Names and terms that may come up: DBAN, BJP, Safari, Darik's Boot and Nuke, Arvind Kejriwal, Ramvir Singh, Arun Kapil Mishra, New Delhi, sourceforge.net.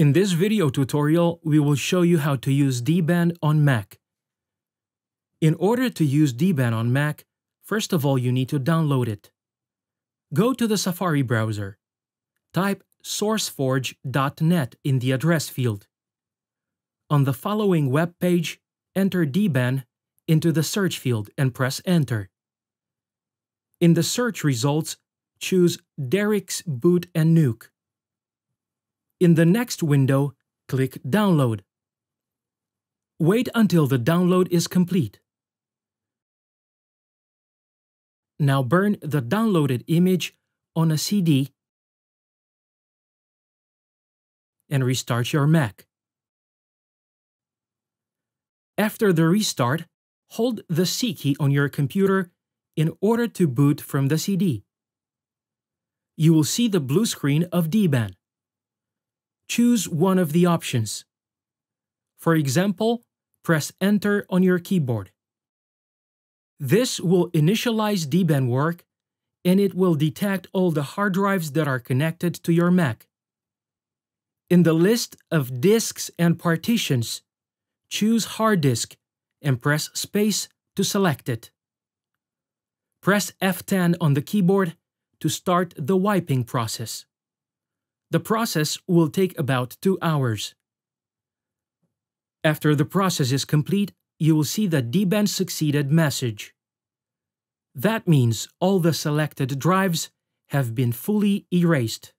In this video tutorial, we will show you how to use dban on Mac. In order to use dban on Mac, first of all you need to download it. Go to the Safari browser. Type sourceforge.net in the address field. On the following web page, enter dban into the search field and press Enter. In the search results, choose Darik's Boot and Nuke. In the next window, click Download. Wait until the download is complete. Now burn the downloaded image on a CD and restart your Mac. After the restart, hold the C key on your computer in order to boot from the CD. You will see the blue screen of dban. Choose one of the options. For example, press Enter on your keyboard. This will initialize dban work, and it will detect all the hard drives that are connected to your Mac. In the list of disks and partitions, choose Hard Disk and press Space to select it. Press F10 on the keyboard to start the wiping process. The process will take about 2 hours. After the process is complete, you will see the dban succeeded message. That means all the selected drives have been fully erased.